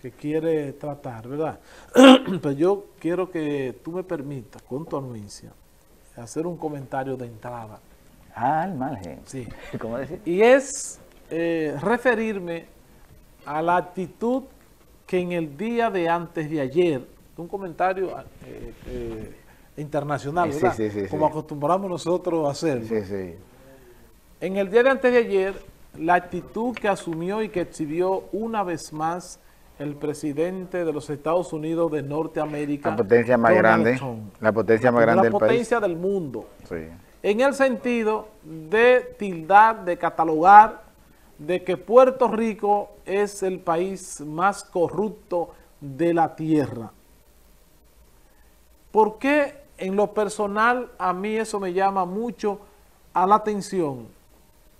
que quiere tratar, ¿verdad? Pero yo quiero que tú me permitas, con tu anuencia, hacer un comentario de entrada. Ah, al margen. Sí. ¿Cómo decir? Y es referirme a la actitud que en el día de antes de ayer, un comentario internacional, ¿verdad? Sí, sí, sí, como acostumbramos nosotros a hacerlo. Sí, sí. En el día de antes de ayer, la actitud que asumió y que exhibió una vez más el presidente de los Estados Unidos de Norteamérica, la potencia más grande, Trump, la potencia más grande del país, la potencia del mundo, sí, en el sentido de tildar, de catalogar, de que Puerto Rico es el país más corrupto de la tierra. ¿Por qué en lo personal a mí eso me llama mucho a la atención?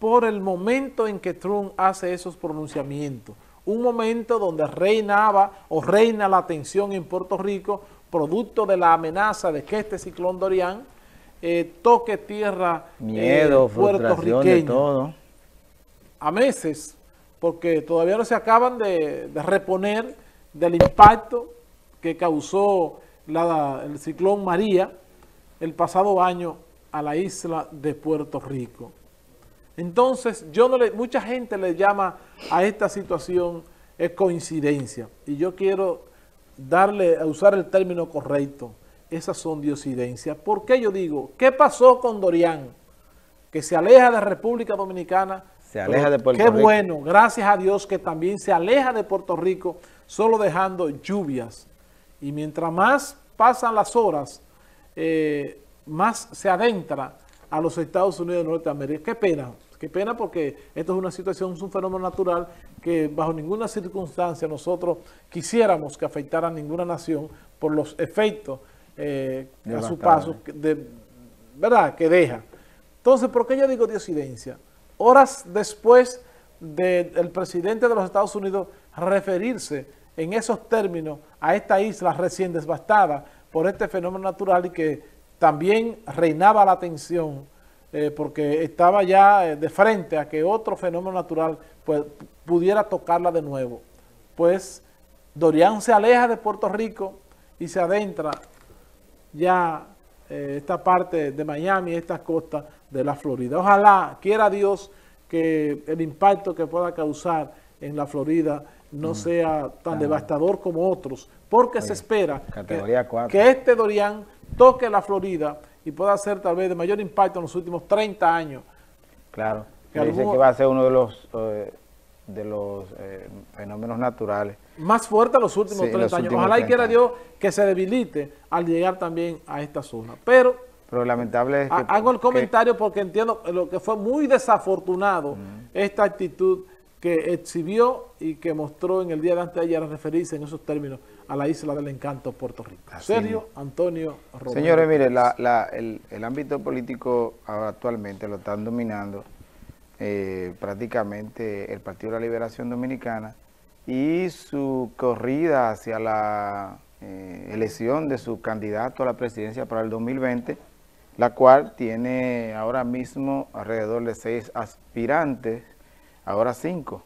Por el momento en que Trump hace esos pronunciamientos. Un momento donde reinaba o reina la tensión en Puerto Rico, producto de la amenaza de que este ciclón Dorian toque tierra puertorriqueña. Todo. A meses, porque todavía no se acaban de reponer del impacto que causó el ciclón María el pasado año a la isla de Puerto Rico. Entonces, mucha gente le llama a esta situación coincidencia. Y yo quiero usar el término correcto. Esas son diosidencias. ¿Por qué yo digo? ¿Qué pasó con Dorian? Que se aleja de la República Dominicana. Se aleja de Puerto Rico. Qué bueno, gracias a Dios que también se aleja de Puerto Rico, solo dejando lluvias. Y mientras más pasan las horas, más se adentra a los Estados Unidos de Norteamérica. Qué pena porque esto es una situación, es un fenómeno natural que bajo ninguna circunstancia nosotros quisiéramos que afectara a ninguna nación por los efectos a su paso, ¿verdad?, que deja. Entonces, ¿por qué yo digo diosidencia? Horas después del presidente de los Estados Unidos referirse en esos términos a esta isla recién devastada por este fenómeno natural y que también reinaba la tensión porque estaba ya de frente a que otro fenómeno natural pues, pudiera tocarla de nuevo. Pues Dorian se aleja de Puerto Rico y se adentra ya esta parte de Miami, esta costa de la Florida. Ojalá, quiera Dios, que el impacto que pueda causar en la Florida no sea tan devastador como otros, porque se espera que este Dorian toque la Florida y pueda ser tal vez de mayor impacto en los últimos 30 años. Claro, que dice que va a ser uno de los fenómenos naturales más fuerte en los últimos 30 años. Ojalá y quiera Dios que se debilite al llegar también a esta zona. Pero lamentable es que... Hago el comentario porque entiendo lo que fue muy desafortunado esta actitud que exhibió y que mostró en el día de antes de ayer a referirse en esos términos a la isla del encanto Puerto Rico. Sergio Antonio Rodríguez. Señores, mire, el ámbito político ahora actualmente lo están dominando prácticamente el Partido de la Liberación Dominicana y su corrida hacia la elección de su candidato a la presidencia para el 2020, la cual tiene ahora mismo alrededor de 6 aspirantes, ahora 5,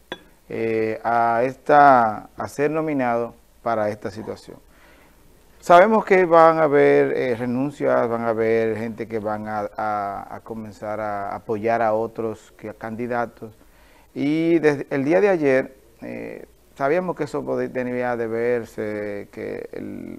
a ser nominado para esta situación. Sabemos que van a haber renuncias, van a haber gente que van a comenzar a apoyar a otros candidatos. Y desde el día de ayer sabíamos que eso tenía de verse, que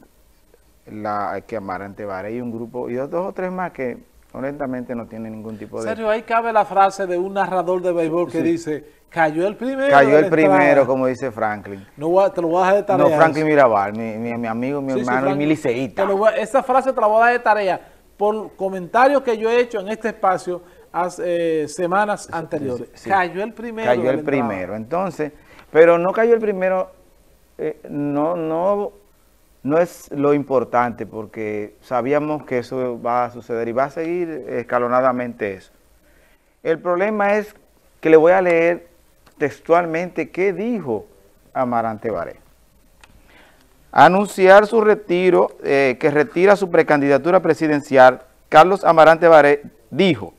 Amarante Varey y un grupo, y 2 o 3 más que honestamente no tiene ningún tipo de... Sergio, ahí cabe la frase de un narrador de béisbol que dice, cayó el primero. Cayó el primero, como dice Franklin. No, te lo voy a dejar de tarea. No, Franklin Mirabal, mi amigo, mi hermano y mi liceísta. Esa frase te la voy a dar de tarea por comentarios que yo he hecho en este espacio hace semanas anteriores. Cayó el primero. Cayó el primero. Entonces, pero no cayó el primero, no es lo importante porque sabíamos que eso va a suceder y va a seguir escalonadamente eso. El problema es que le voy a leer textualmente qué dijo Amarante Varey. Anunciar su retiro, que retira su precandidatura presidencial, Carlos Amarante Varey dijo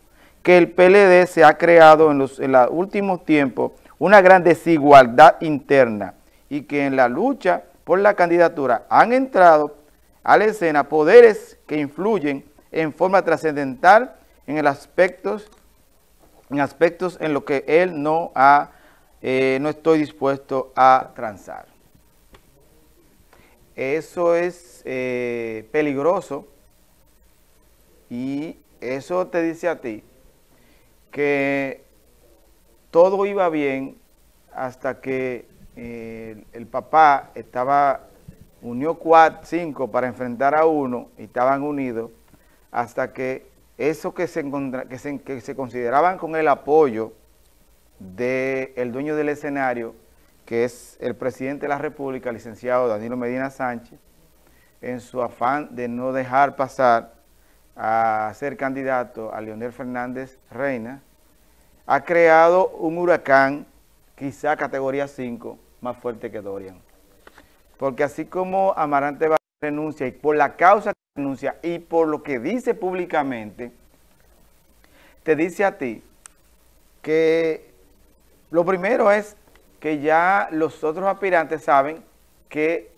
que el PLD se ha creado en los últimos tiempos una gran desigualdad interna y que en la lucha por la candidatura han entrado a la escena poderes que influyen en forma trascendental en aspectos en los que él no estoy dispuesto a transar. Eso es peligroso, y eso te dice a ti que todo iba bien hasta que el papá unió 4, 5 para enfrentar a uno, y estaban unidos hasta que eso que se consideraban con el apoyo del dueño del escenario, que es el presidente de la República, licenciado Danilo Medina Sánchez, en su afán de no dejar pasar a ser candidato a Leonel Fernández Reina, ha creado un huracán, quizá categoría 5, más fuerte que Dorian. Porque así como Amarante Varey renuncia, y por la causa que renuncia, y por lo que dice públicamente, te dice a ti que lo primero es que ya los otros aspirantes saben que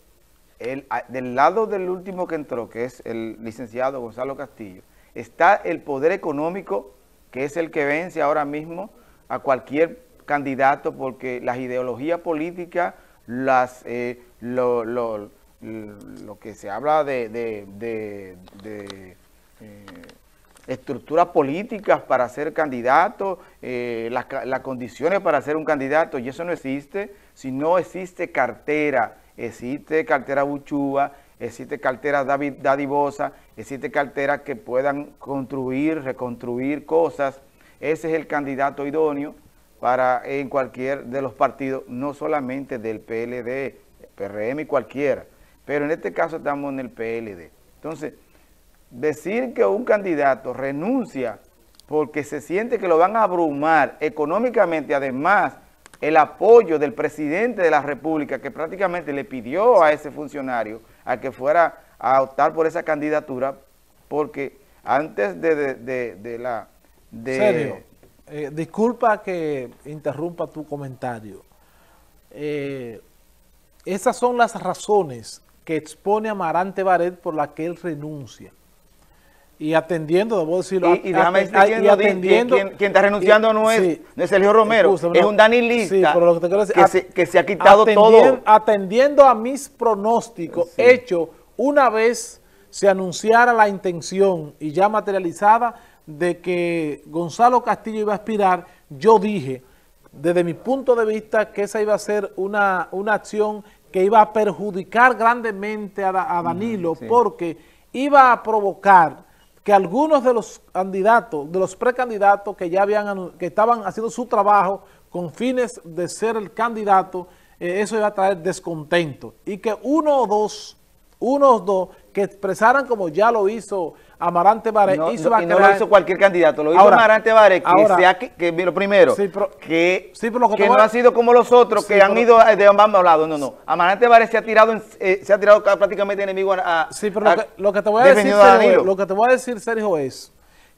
del lado del último que entró, que es el licenciado Gonzalo Castillo, está el poder económico, que es el que vence ahora mismo a cualquier candidato, porque las ideologías políticas, lo que se habla de estructuras políticas para ser candidato, las condiciones para ser un candidato, y eso no existe. Si no existe cartera, existe cartera buchúa, existe cartera dadivosa, existe cartera que puedan construir, reconstruir cosas. Ese es el candidato idóneo para en cualquier de los partidos, no solamente del PLD, PRM y cualquiera, pero en este caso estamos en el PLD. Entonces, decir que un candidato renuncia porque se siente que lo van a abrumar económicamente, además el apoyo del presidente de la República, que prácticamente le pidió a ese funcionario a que fuera a optar por esa candidatura, porque antes ¿Serio? Disculpa que interrumpa tu comentario. Esas son las razones que expone Amarante Varey por las que él renuncia. Y atendiendo, debo decirlo... Y déjame decir, quien está renunciando no es Sergio Romero, es un danilista, sí, pero lo que te quiero decir, que se ha quitado todo. Atendiendo a mis pronósticos, sí, hecho una vez se anunciara la intención y ya materializada de que Gonzalo Castillo iba a aspirar, yo dije, desde mi punto de vista, que esa iba a ser una acción que iba a perjudicar grandemente a Danilo, sí, porque iba a provocar que algunos de los candidatos, de los precandidatos que ya que estaban haciendo su trabajo con fines de ser el candidato, eso iba a traer descontento. Y que uno o dos que expresaran, como ya lo hizo Amarante Varey, no lo hizo cualquier candidato, lo hizo Amarante Varey, que no ha sido como los otros, sí, que han ido de ambos lados. No, Amarante Varey se ha tirado prácticamente enemigo lo que te voy a decir, Sergio, es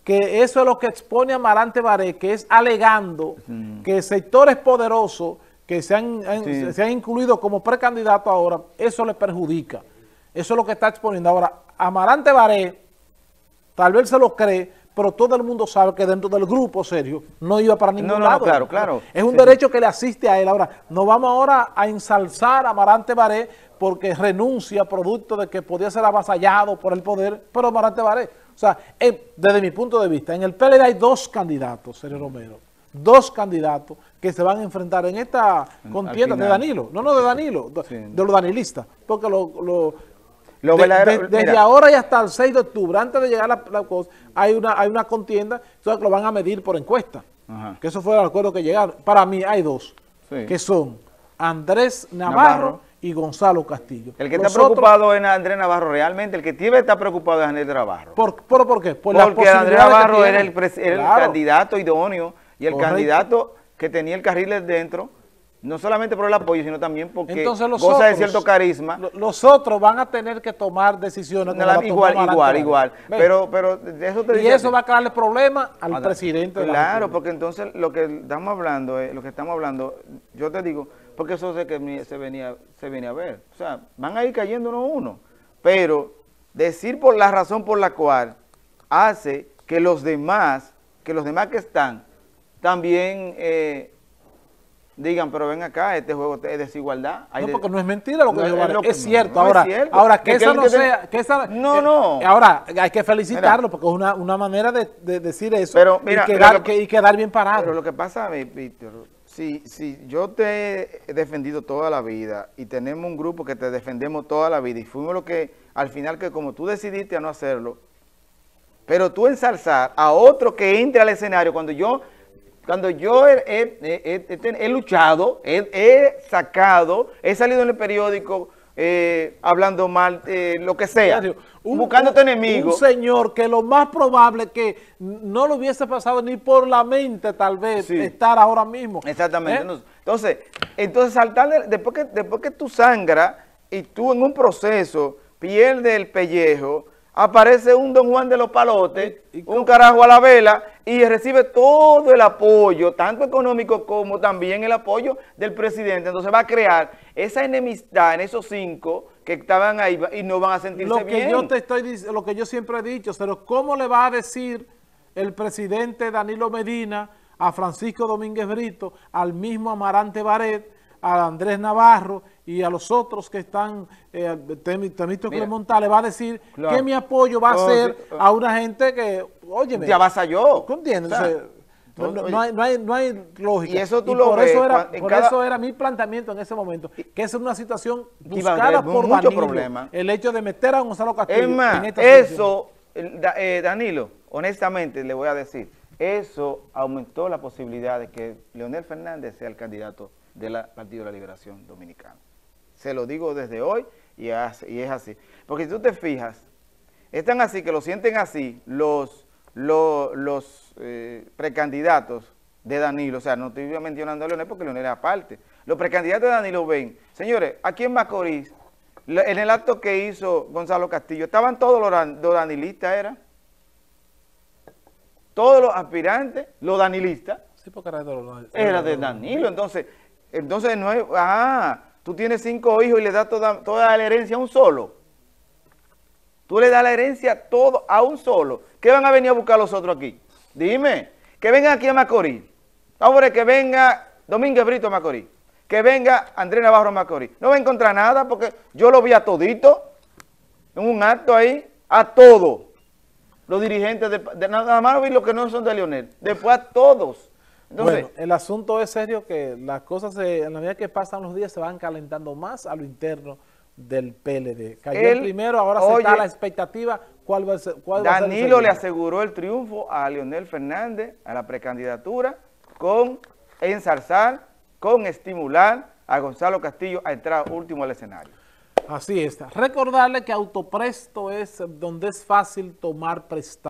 que eso es lo que expone Amarante Varey, que es alegando que sectores poderosos que se han incluido como precandidatos ahora, eso le perjudica. Eso es lo que está exponiendo. Ahora, Amarante Varey tal vez se lo cree, pero todo el mundo sabe que dentro del grupo, Sergio, no iba para ningún lado. No, claro. Es un derecho que le asiste a él. Ahora, no vamos ahora a ensalzar a Amarante Varey porque renuncia producto de que podía ser avasallado por el poder, pero Amarante Varey, o sea, desde mi punto de vista, en el PLD hay dos candidatos, Sergio Romero, dos candidatos que se van a enfrentar en esta contienda de Danilo. De los danilistas, porque desde ahora y hasta el 6 de octubre, antes de llegar la cosa, hay una contienda, entonces lo van a medir por encuesta. Ajá. Que eso fue el acuerdo que llegaron. Para mí hay dos, sí, que son Andrés Navarro y Gonzalo Castillo. El que está preocupado es Andrés Navarro, realmente. El que tiene está preocupado es Andrés Navarro. ¿Por qué? Porque Andrés Navarro era el candidato idóneo y el candidato que tenía el carril dentro. No solamente por el apoyo, sino también porque entonces goza de cierto carisma. Los otros van a tener que tomar decisiones. Igual. Pero eso te digo. Y eso va a crearle problemas al presidente. Claro, porque entonces lo que estamos hablando, yo te digo, porque eso sé que se venía a ver. O sea, van a ir cayéndonos uno, pero decir por la razón por la cual hace que los demás que están también digan, pero ven acá, este juego es desigualdad. No, porque no es mentira lo que digo, es cierto. Ahora, que esa no sea... Ahora, hay que felicitarlo, mira, porque es una manera de decir eso, pero, mira, y quedar bien parado. Pero lo que pasa, Víctor, si yo te he defendido toda la vida y tenemos un grupo que te defendemos toda la vida y fuimos lo que, al final, que como tú decidiste a no hacerlo, pero tú ensalzar a otro que entre al escenario cuando yo... Cuando yo he luchado, he sacado, he salido en el periódico hablando mal, lo que sea, buscándote enemigos. Un señor que lo más probable que no lo hubiese pasado ni por la mente, tal vez, sí, estar ahora mismo. Exactamente. ¿Eh? Entonces saltar, después que tú sangras y tú en un proceso pierdes el pellejo, aparece un Don Juan de los Palotes, un carajo a la vela, y recibe todo el apoyo, tanto económico como también el apoyo del presidente. Entonces va a crear esa enemistad en esos 5 que estaban ahí y no van a sentirse bien. Lo que yo siempre he dicho, pero ¿cómo le va a decir el presidente Danilo Medina a Francisco Domínguez Brito, al mismo Amarante Varey, a Andrés Navarro y a los otros que están, Temito Clemonta, le va a decir, claro, que mi apoyo va a ser a una gente que, óyeme, ya vas a yo. ¿Tú entiendes? O sea, no hay lógica. Y eso tú lo ves. Eso era mi planteamiento en ese momento, que es una situación buscada por Danilo, problema. El hecho de meter a Gonzalo Castillo. Es más, en esta Danilo, honestamente le voy a decir, eso aumentó la posibilidad de que Leonel Fernández sea el candidato del Partido de la Liberación Dominicana. Se lo digo desde hoy y es así. Porque si tú te fijas, están así, que lo sienten así los precandidatos de Danilo. O sea, no estoy mencionando a Leonel porque Leonel es aparte. Los precandidatos de Danilo ven, señores, aquí en Macorís, en el acto que hizo Gonzalo Castillo, estaban todos los danilistas, todos los aspirantes, los danilistas. Sí, porque era de Danilo, entonces no es, tú tienes 5 hijos y le das toda la herencia a un solo. Tú le das la herencia todo a un solo. ¿Qué van a venir a buscar los otros aquí? Dime, que vengan aquí a Macorís. Ahora que venga Domínguez Brito a Macorís, que venga Andrés Navarro a Macorís. No va a encontrar nada porque yo lo vi a todito, en un acto ahí, a todos. Los dirigentes, nada más vi los que no son de Leonel, después a todos. Entonces, bueno, el asunto es serio, que las cosas, en la medida que pasan los días, se van calentando más a lo interno del PLD. Cayó el primero, ahora se está la expectativa. ¿Cuál va a ser? Danilo le aseguró el triunfo a Leonel Fernández, a la precandidatura, con ensalzar, con estimular a Gonzalo Castillo a entrar último al escenario. Así está. Recordarle que Autopresto es donde es fácil tomar prestado.